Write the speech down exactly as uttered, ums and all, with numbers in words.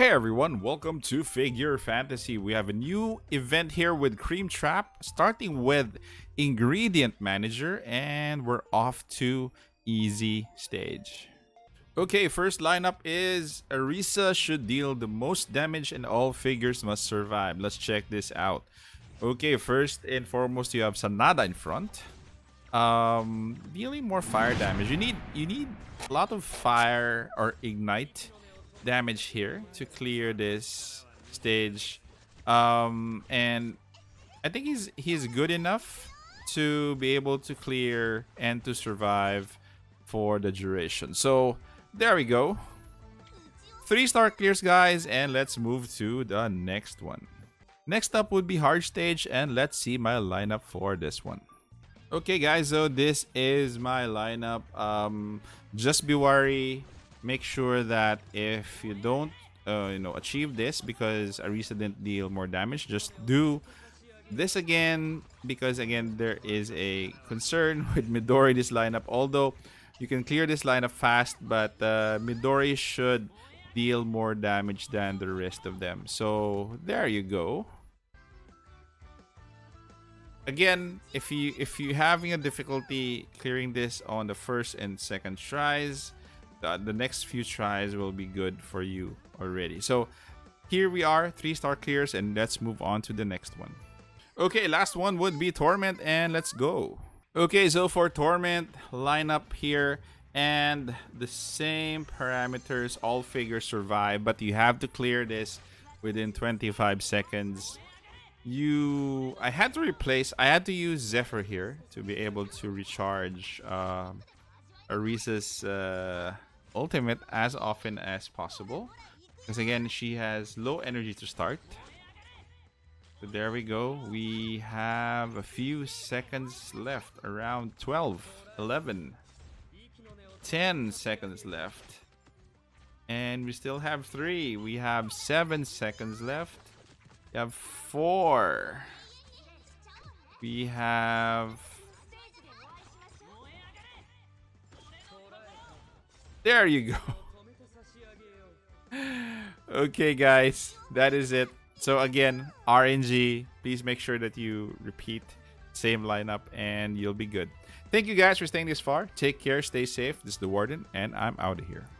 Hey everyone, welcome to Figure Fantasy. We have a new event here with Cream Trap, starting with Ingredient Manager, and we're off to easy stage. Okay, first lineup is Arisa should deal the most damage and all figures must survive. Let's check this out. Okay, first and foremost, you have Sanada in front. Um, dealing more fire damage. You need you need a lot of fire or ignite damage here to clear this stage. Um, and I think he's he's good enough to be able to clear and to survive for the duration. So there we go. Three star clears, guys, and let's move to the next one. Next up would be hard stage, and let's see my lineup for this one. Okay, guys, so this is my lineup. Um, just be wary. Make sure that if you don't, uh, you know, achieve this because Arisa didn't deal more damage, just do this again because, again, there is a concern with Midori this lineup. Although you can clear this lineup fast, but uh, Midori should deal more damage than the rest of them. So there you go. Again, if you if you're having a difficulty clearing this on the first and second tries, Uh, the next few tries will be good for you already. So here we are, three star clears, and let's move on to the next one. Okay, last one would be Torment, and let's go. Okay, so for Torment, lineup here and the same parameters, all figures survive, but you have to clear this within twenty-five seconds. You I had to replace I had to use Zephyr here to be able to recharge um, Arisa's uh, ultimate as often as possible, because again she has low energy to start. So there we go, we have a few seconds left, around twelve, eleven, ten seconds left, and we still have three. We have seven seconds left, we have four, we have there you go. Okay, guys, that is it. So again, R N G, please make sure that you repeat same lineup and you'll be good. Thank you guys for staying this far. Take care, stay safe. This is the Warden, and I'm out of here.